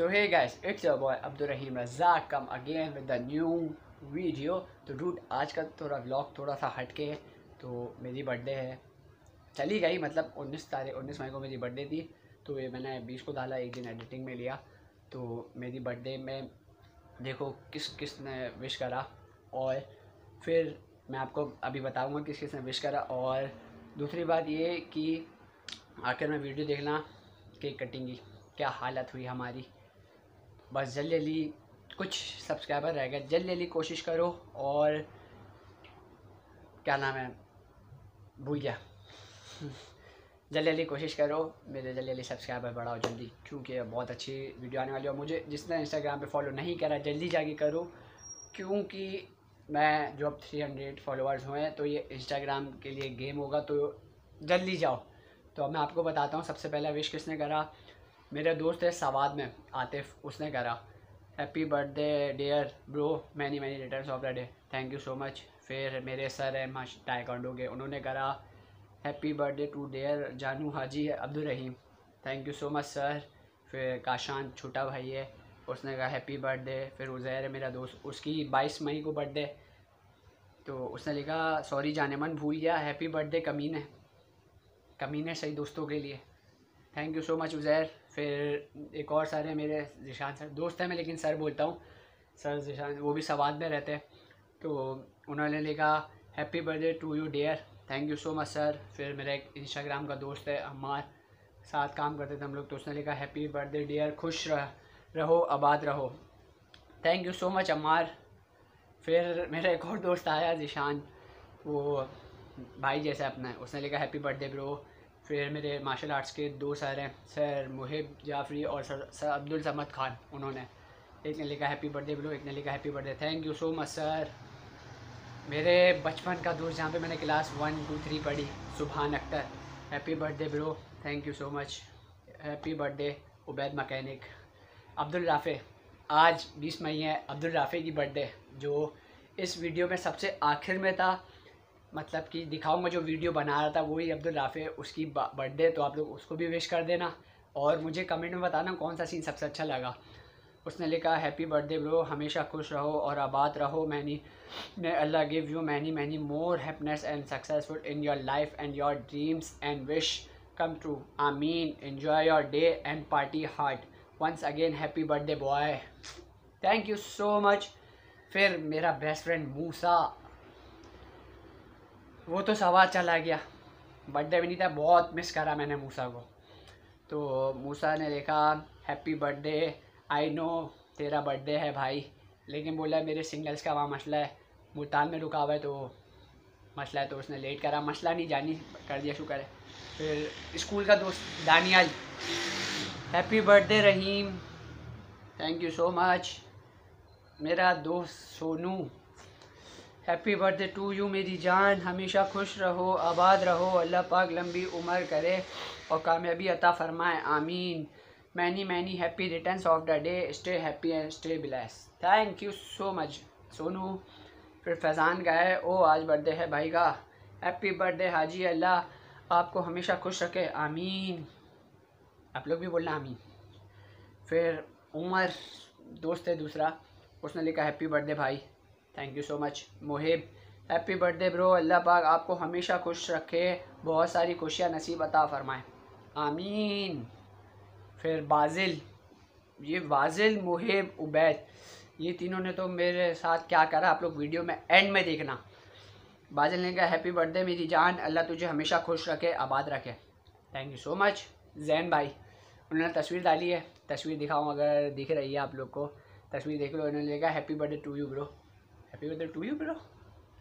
So hey guys, it's your boy Abdul Rahim Razzak come again with the new video। तो dude आज का थोड़ा vlog थोड़ा सा हटके है। तो मेरी बर्थडे है, चली गई मतलब 19 मई को मेरी बर्थडे थी। तो ये मैंने 20 को डाला, एक दिन एडिटिंग में लिया। तो मेरी बर्थडे में देखो किस किसने विश करा, और फिर मैं आपको अभी बताऊँगा किस किसने विश करा। और दूसरी बात ये कि आखिर में वीडियो देखना केक कटिंग की क्या हालत हुई हमारी। बस जल्दी कुछ सब्सक्राइबर रह गए, जल्दी कोशिश करो। और क्या नाम है, भूल गया। जल्दी कोशिश करो, मेरे जल्दी सब्सक्राइबर बढ़ाओ जल्दी, क्योंकि बहुत अच्छी वीडियो आने वाली है। और मुझे जिसने इंस्टाग्राम पे फॉलो नहीं करा जल्दी जाके करो, क्योंकि मैं जो अब 300 फॉलोअर्स हुए हैं तो ये इंस्टाग्राम के लिए गेम होगा, तो जल्दी जाओ। तो अब मैं आपको बताता हूँ सबसे पहला विश किसने करा। मेरा दोस्त है सवाद में, आतिफ, उसने करा happy birthday dear bro, many many returns of the day, thank you so much. फिर मेरे सर है मास्टर टाइकांडो के, उन्होंने करा हैप्पी बर्थडे टू डियर जानू Haji Abdul Rahim, thank you so much sir. फिर काशांत छोटा भाई है, उसने कहा हैप्पी बर्थडे। फिर उजैर है मेरा दोस्त, उसकी 22 मई को बर्थडे, तो उसने लिखा सॉरी जाने मन भूल गया, हैप्पी बर्थडे कमीने कमीने सही दोस्तों के लिए, thank you so much Uzair. फिर एक और सर है मेरे, रिशान सर, दोस्त हैं मैं लेकिन सर बोलता हूँ, सर रिशान, वो भी सवाद में रहते हैं। तो उन्होंने लिखा happy birthday to you dear, thank you so much sir. फिर मेरा एक इंस्टाग्राम का दोस्त है अमर, साथ काम करते थे हम लोग, तो उसने लिखा हैप्पी बर्थडे डियर, खुश रहो आबाद रहो, thank you so much Amar. फिर मेरा एक और दोस्त आया जीशान, वो भाई जैसा अपना, उसने लिखा हैप्पी बर्थडे ब्रो। फिर मेरे मार्शल आर्ट्स के दो सर हैं, सर मुहिब जाफरी और सर अब्दुल समद खान, उन्होंने एक ने लिखा हैप्पी बर्थडे ब्रो, एक ने लिखा happy birthday, thank you so much sir. मेरे बचपन का दोस्त जहाँ पे मैंने क्लास 1, 2, 3 पढ़ी, Subhan Akhtar, happy birthday bro, thank you so much, happy birthday Ubaid mechanic. Abdul Rafe, आज 20 मई है अब्दुल राफे की बर्थडे, जो इस वीडियो में सबसे आखिर में था, मतलब कि दिखाऊंगा जो वीडियो बना रहा था वही अब्दुल राफ़े, उसकी बर्थडे। तो आप लोग उसको भी विश कर देना, और मुझे कमेंट में बताना कौन सा सीन सबसे अच्छा लगा। उसने लिखा हैप्पी बर्थडे ब्रो, हमेशा खुश रहो और आबाद रहो, many may Allah give you many many more happiness and successful in your life and your dreams and wish come true, आमीन, enjoy your day and party hard, once again happy birthday boy, thank you so much. फिर मेरा best friend मूसा, वो तो सवार चला गया, birthday भी नहीं था, बहुत मिस करा मैंने मूसा को। तो मूसा ने लिखा हैप्पी बर्थडे, आई नो तेरा बर्थडे है भाई, लेकिन बोला मेरे सिग्नल्स का वहाँ मसला है, मुल्तान में रुका हुआ है तो मसला है, तो उसने लेट करा, मसला नहीं जानी कर दिया, शुक्र है। फिर स्कूल का दोस्त Daniyal, happy birthday Rahim, thank you so much. मेरा दोस्त Sonu, happy birthday to you मेरी जान, हमेशा खुश रहो आबाद रहो, अल्लाह पाक लंबी उम्र करे और कामयाबी अता फरमाए, आमीन, many many happy returns of the day, stay happy and stay bless, thank you so much Sonu. फिर फैज़ान का है, ओ आज बर्थडे है भाई का, हैप्पी बर्थडे हाजी, अल्लाह आपको हमेशा खुश रखे, आमीन, आप लोग भी बोलना आमीन। फिर उमर दोस्त है दूसरा, उसने लिखा हैप्पी बर्थडे भाई, thank you so much. Muhib, happy birthday bro, अल्लाह पाक आपको हमेशा खुश रखे, बहुत सारी खुशियाँ नसीब अता फरमाए, आमीन। फिर बाजिल, ये बाजिल मुहिब उबैद, ये तीनों ने तो मेरे साथ क्या करा आप लोग वीडियो में एंड में देखना। बाजिल ने कहा हैप्पी बर्थडे मेरी जान, अल्लाह तुझे हमेशा खुश रखे आबाद रखे, thank you so much. Zain भाई, उन्होंने तस्वीर डाली है, तस्वीर दिखाऊँ अगर दिख रही है आप लोग को, तस्वीर देख लो, उन्होंने कहा happy birthday to you bro, happy birthday to you bro,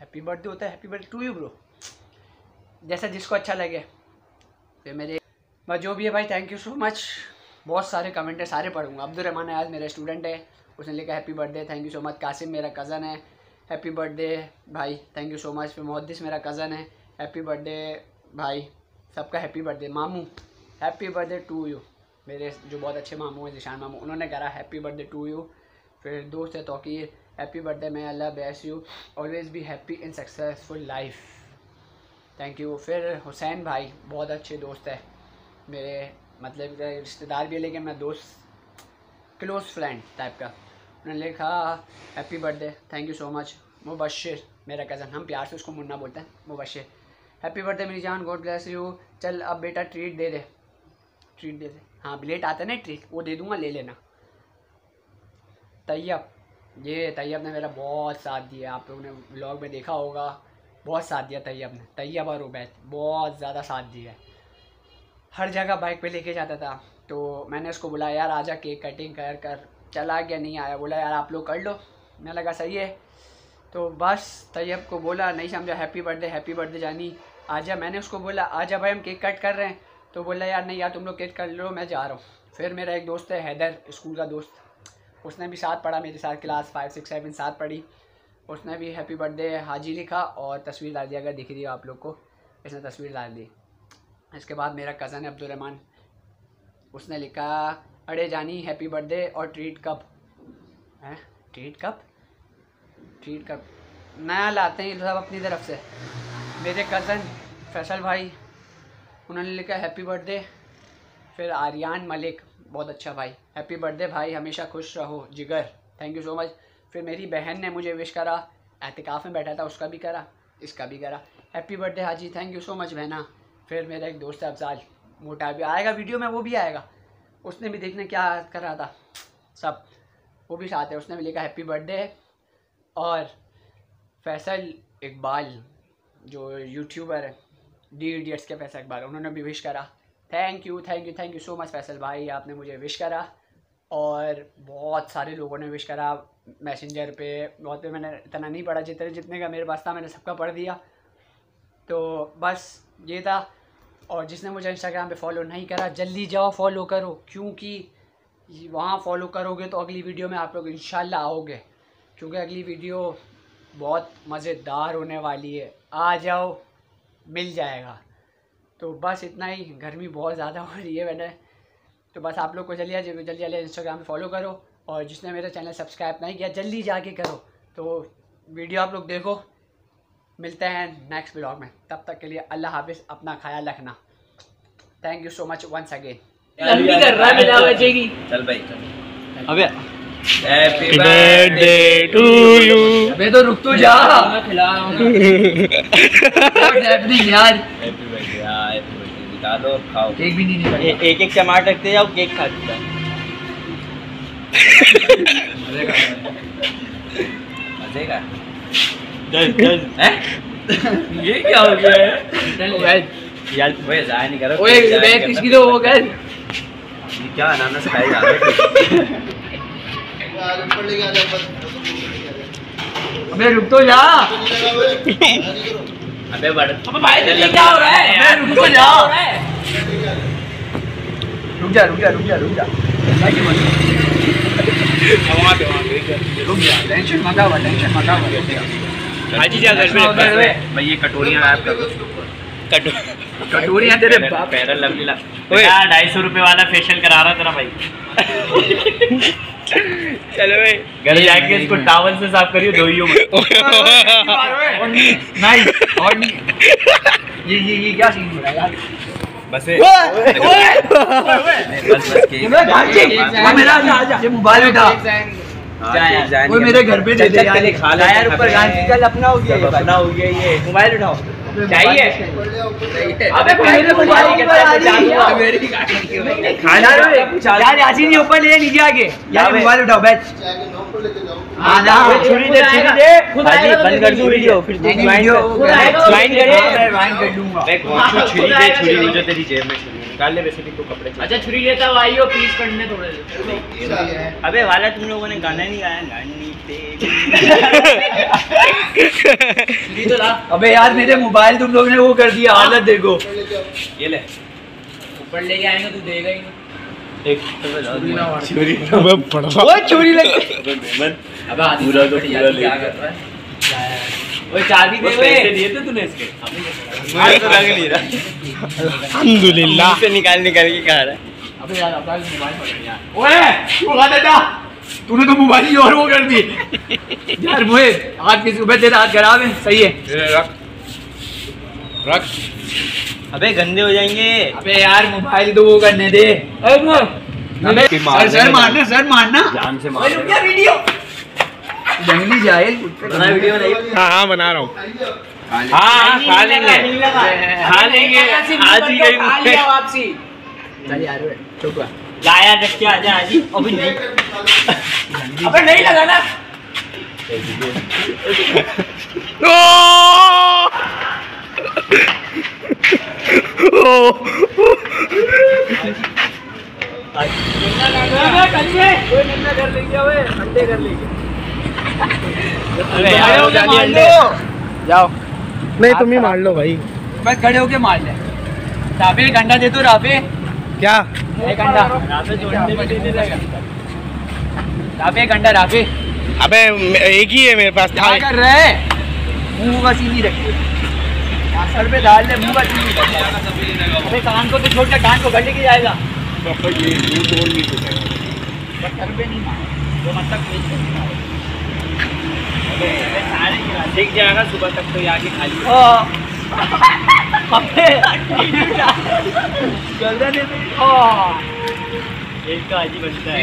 happy birthday होता है happy birthday to you bro, जैसा जिसको अच्छा लगे। फिर मेरे जो भी है भाई, थैंक यू सो मच, बहुत सारे कमेंट है सारे पढ़ूंगा। अब्दुलरहमान आज मेरा स्टूडेंट है, उसने लिखा happy birthday, thank you so much. Qasim मेरा कज़न है, हैप्पी बर्थडे भाई, थैंक यू सो मच। फिर मोहद्देस मेरा कज़न है, हैप्पी बर्थडे भाई, सबका हैप्पी बर्थडे। मामू, हैप्पी बर्थडे टू यू, मेरे जो बहुत अच्छे मामू हैं जीशान मामू, उन्होंने करा हैप्पी बर्थडे टू यू। फिर दोस्त है Tauqeer, happy birthday may, Allah bless you, always be happy in successful life, thank you. फिर हुसैन भाई, बहुत अच्छे दोस्त है मेरे, मतलब रिश्तेदार भी है लेकिन मैं दोस्त क्लोज फ्रेंड टाइप का। उन्होंने लिखा happy birthday, thank you so much Mubashir, मेरा कज़न, हम प्यार से उसको मुन्ना बोलते हैं, मुबशिर। हैप्पी बर्थडे मेरी जान, गॉड ब्लेस यू। चल अब बेटा ट्रीट दे दे, ट्रीट दे दे, हाँ लेट आता है ना ट्रीट, वो दे दूँगा, ले लेना। तैयब, ये तैयब ने मेरा बहुत साथ दिया, आप लोगों ने व्लॉग में देखा होगा, बहुत साथ दिया तैयब ने। तैयब और उबैद बहुत ज़्यादा साथ दिया है, हर जगह बाइक पे लेके जाता था। तो मैंने उसको बोला यार आजा केक कटिंग कर चला गया, नहीं आया, बोला यार आप लोग कर लो, मैं लगा सही है। तो बस तैयब को बोला, नहीं समझा, हैप्पी बर्थडे जानी आजा। मैंने उसको बोला आजा भाई हम केक कट कर रहे हैं, तो बोला यार नहीं यार तुम लोग केक कर लो, मैं जा रहा हूँ। फिर मेरा एक दोस्त है हैदर, स्कूल का दोस्त, उसने भी साथ पढ़ा मेरे साथ, क्लास 5, 6, 7 साथ पढ़ी, उसने भी हैप्पी बर्थडे हाजी लिखा और तस्वीर डाल दिया, अगर दिख रही हो आप लोग को, इसने तस्वीर डाल दी। इसके बाद मेरा कज़न है अब्दुलरहमान, उसने लिखा अरे जानी हैप्पी बर्थडे और ट्रीट कप है, ट्रीट कप नया लाते हैं सब अपनी तरफ से। मेरे कज़न फैसल भाई, उन्होंने लिखा हैप्पी बर्थडे। फिर आर्यन मलिक, बहुत अच्छा भाई, हैप्पी बर्थडे भाई, हमेशा खुश रहो जिगर, थैंक यू सो मच। फिर मेरी बहन ने मुझे विश करा, एहतिकाफ़ में बैठा था, उसका भी करा, इसका भी करा, happy birthday Haji, thank you so much बहना। फिर मेरा एक दोस्त है अफजाल, मोटा भी आएगा वीडियो में, वो भी आएगा, उसने भी देखने क्या कर रहा था सब, वो भी साथ है, उसने भी लिखा हैप्पी बर्थडे। और फैसल इकबाल जो यूट्यूबर है D Idiots के, फैसल इकबाल, उन्होंने भी विश करा, thank you so much Faisal भाई, आपने मुझे विश करा। और बहुत सारे लोगों ने विश करा मैसेंजर पे, बहुत पे मैंने इतना नहीं पढ़ा, जितने का मेरे पास था मैंने सबका पढ़ दिया। तो बस ये था, और जिसने मुझे इंस्टाग्राम पे फॉलो नहीं करा जल्दी जाओ फॉलो करो, क्योंकि वहाँ फॉलो करोगे तो अगली वीडियो में आप लोग इंशाल्लाह आओगे, क्योंकि अगली वीडियो बहुत मज़ेदार होने वाली है, आ जाओ मिल जाएगा। तो बस इतना ही, गर्मी बहुत ज़्यादा हो रही है मैंने, तो बस आप लोग को जल्दी इंस्टाग्राम पे फॉलो करो, और जिसने मेरा चैनल सब्सक्राइब नहीं किया जल्दी जाके करो। तो वीडियो आप लोग देखो, मिलते हैं नेक्स्ट ब्लॉग में, तब तक के लिए अल्लाह हाफिज़, अपना ख्याल रखना, thank you so much once again. एक एक चमाट रखते जाओ, केक खा देता ये क्या हो गया है यार, जाया नहीं करो, किसकी तो वो कर क्या नाना से खाई जा रहा, रुक तो जा, अबे क्या हो रहा है, रुक तो जा, रुक जा टेंशन मत आओ, हाजी जा घर पे भाई, ये कटोरियां आप कर, कटोरियां तेरे बाप पैरल लग ला, ओए 250 रुपए वाला फेशियल करा रहा तेरा भाई, चलो भाई घर जाके इसको टॉवल से साफ करियो, धोइयो मत, नहीं ये क्या सीन हो रहा है यार, बस ये मोबाइल में था, वो मेरे घर पे दे दे खा ले यार, ऊपर गांधी कल अपना हो गया, ये मोबाइल उठाओ चाहिए, अबे मेरे मोबाइल के साथ मेरी गाड़ी खाना यार, यासी नहीं ऊपर ले नीचे आगे, यार मोबाइल उठाओ बैठ, हां जा छुरी दे खुद बंद कर दो वीडियो, फिर ज्वाइन कर दूंगा, मैं छुरी मुझे तेरी जेब में निकाल ले, वैसे भी तो कपड़े अच्छा छुरी लेता भाई, पीस करने थोड़े से। अबे वाला तुम लोगों ने गाना नहीं गाया, गानी तो अबे यार मेरे मोबाइल तुम लोगों ने वो कर दिया हालत, देखो ये ले ऊपर लेके आएंगे, तू देगा ही नहीं, वो चाबी दे, पैसे दिए थे तूने इसके, मैं तो लग नहीं रहा, अल्हम्दुलिल्लाह से निकाल के खा रहा है। अबे यार अपना मोबाइल पकड़ यार, ओए तू खा देता, तूने तो मोबाइल ही और वो कर दी यार, मुझे आज की सुबह तेरा हाथ खराब है, सही है रख, अबे गंदे हो जाएंगे, अबे यार मोबाइल तो वो करने दे, बना रहा हूँ। हाँ खा लेंगे आज ही वापसी लाया रख के आ जा आज ही। अभी नहीं अबे नहीं लगाना जाओ नहीं तुम ही मार लो भाई। बस खड़े होके मार ले। राफे एक अंडा दे दो राफे। क्या एक अंडा राफे एक अंडा राफे। अबे एक ही है मेरे पास। क्या कर रहे हैं? मुँह का सीनी रखिए सर पे डाल ले। मुँह का सीनी रखिए। कान को तो छोड़ के कान को घर लेके जाएगा। सर पे नहीं मतलब दिख जाएगा सुबह तक तो यहाँ के खाली एक का आजी बनता है।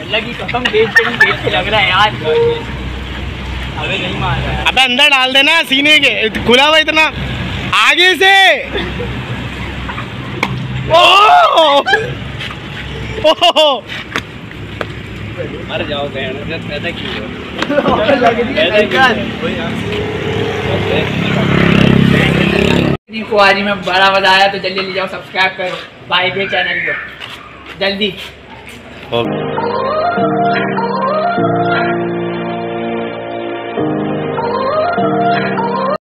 अल्लाह की कसम देख के लग रहा है यार। अबे नहीं मार रहा है। अबे अंदर डाल देना सीने के खुला हुआ इतना आगे से। ओ मर जाओ गया पैदा क्यों कुआरी में बड़ा मजा आया तो जल्दी ले जाओ सब्सक्राइब करो भाई के चैनल को जल्दी।